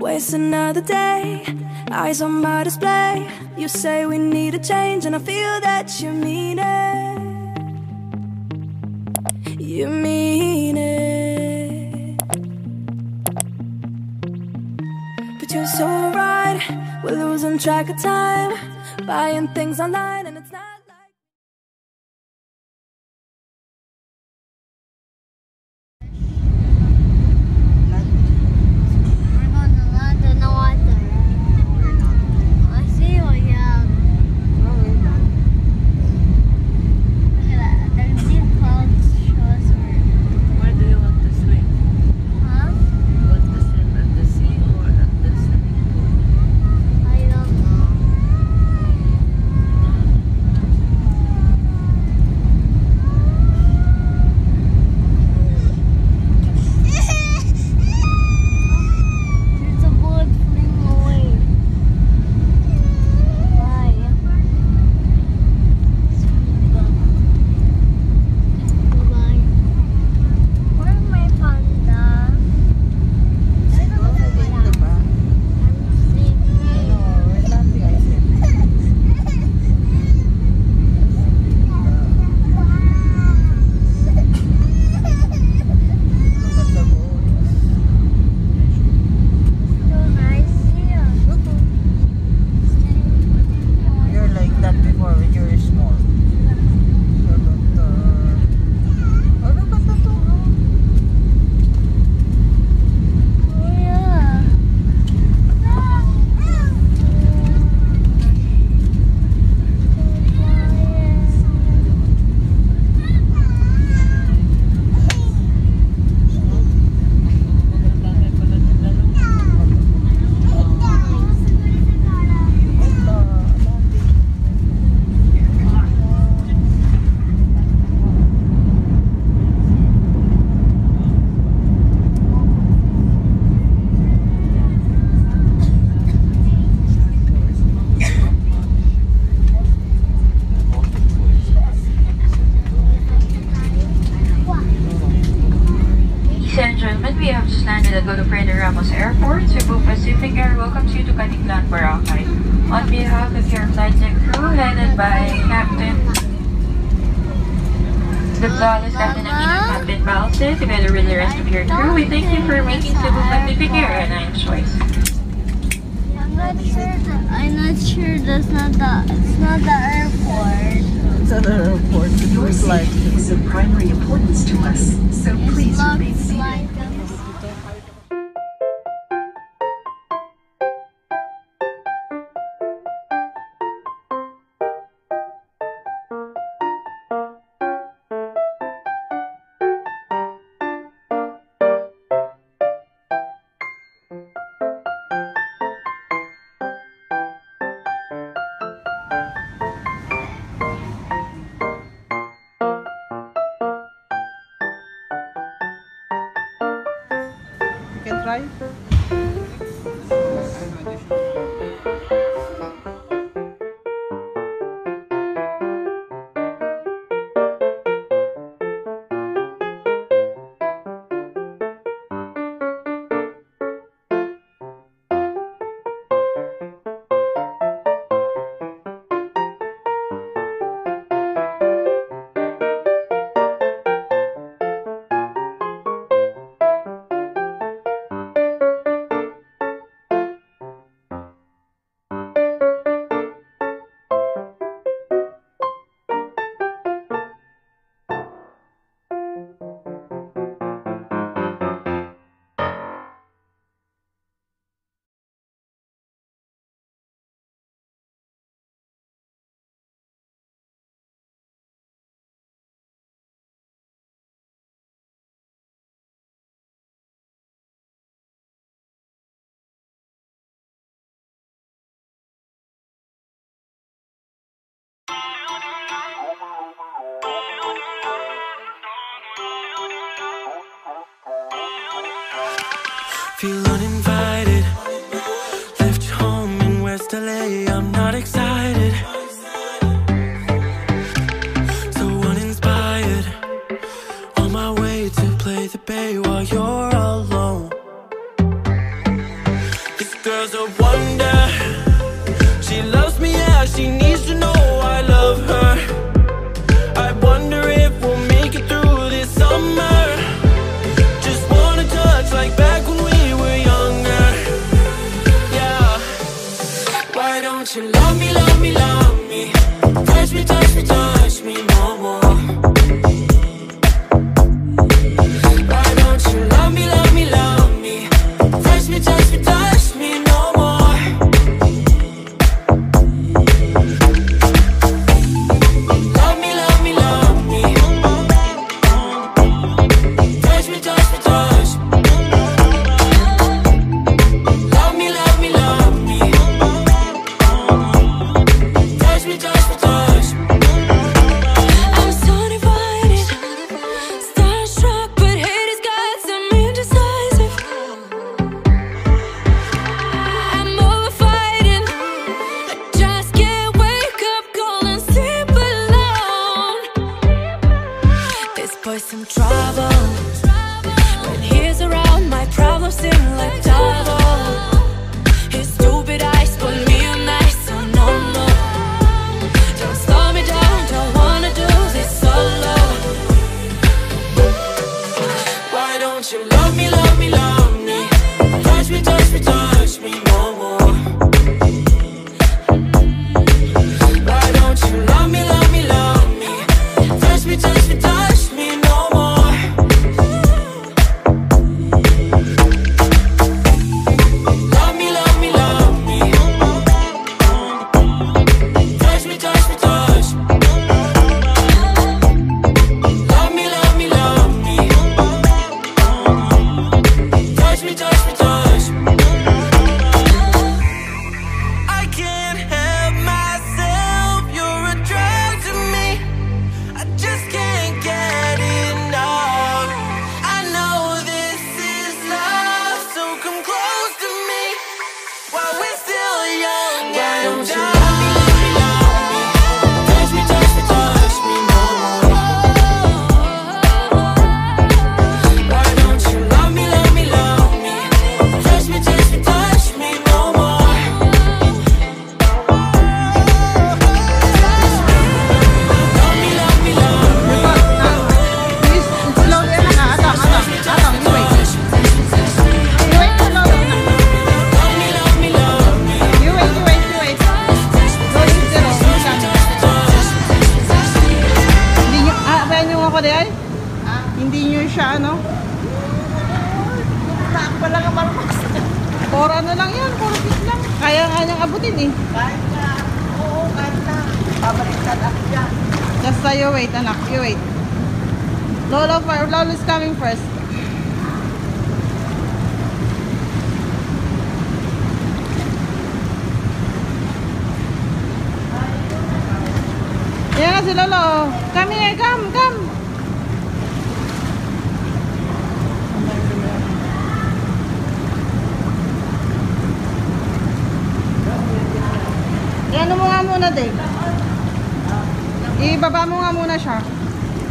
Waste another day, eyes on my display. You say we need a change, and I feel that you mean it. You mean it. But you're so right, we're losing track of time, buying things online and it's not. We have just landed at Godofredo Ramos Airport, Cebu Pacific Air welcomes you to Katiklan, Boracay. On behalf of your flight deck crew, headed by Captain Gonzalez, Captain Aquino, Captain Balse, together with the rest of your crew, we thank you for making Cebu Pacific Air a nice choice. I'm not sure that's not the airport. It's not the airport. Your safety is of primary importance to us, so please remain seated. Try. Feel uninvited, left home in West LA, I'm not excited, so uninspired, on my way to play the bay while you're alone. This girl's a wonder. She loves me, yeah, she needs to know I love her. I wonder if we'll make it through this summer. Just wanna touch like back when we were younger. Yeah. Why don't you love me, love me, love me? Touch me, touch me, touch me no more.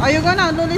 You're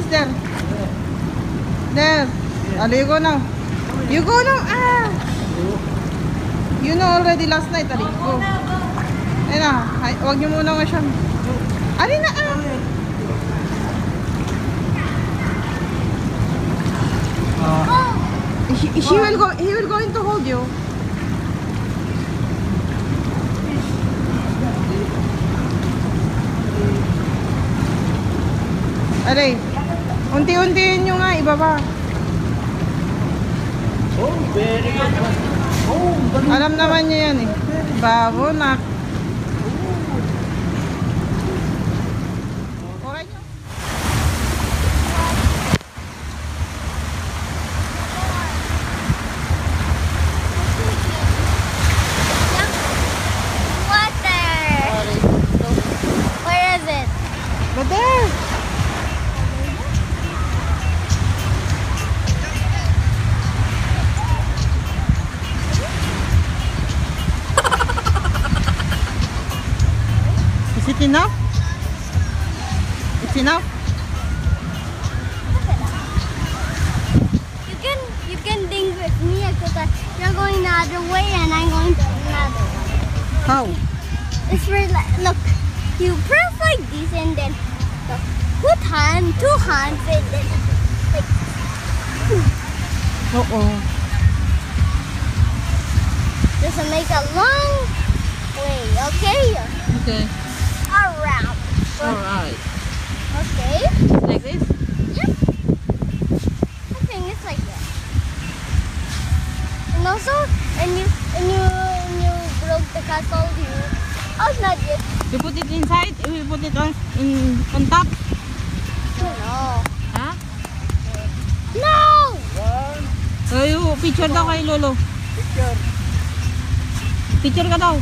going the other way and I'm going the other way. How? It's really like, look, you press like this and then look, put hand, two hands and then like. This will make a long way, okay? Okay. Around. Alright. Okay. Like this? Yep. I think it's like that. And also, when you broke the castle, you... Oh, not yet. You put it inside? You put it on top? No. Huh? No! So you picture daw kay Lolo. Picture. Picture ka daw.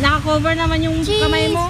Naka-cover naman yung kamay mo.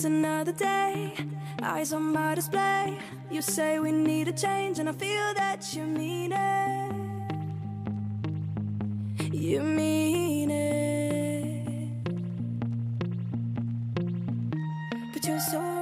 Another day, eyes on my display. You say we need a change, and I feel that you mean it. You mean it. But you're so